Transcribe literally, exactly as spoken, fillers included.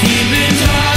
Keep in touch.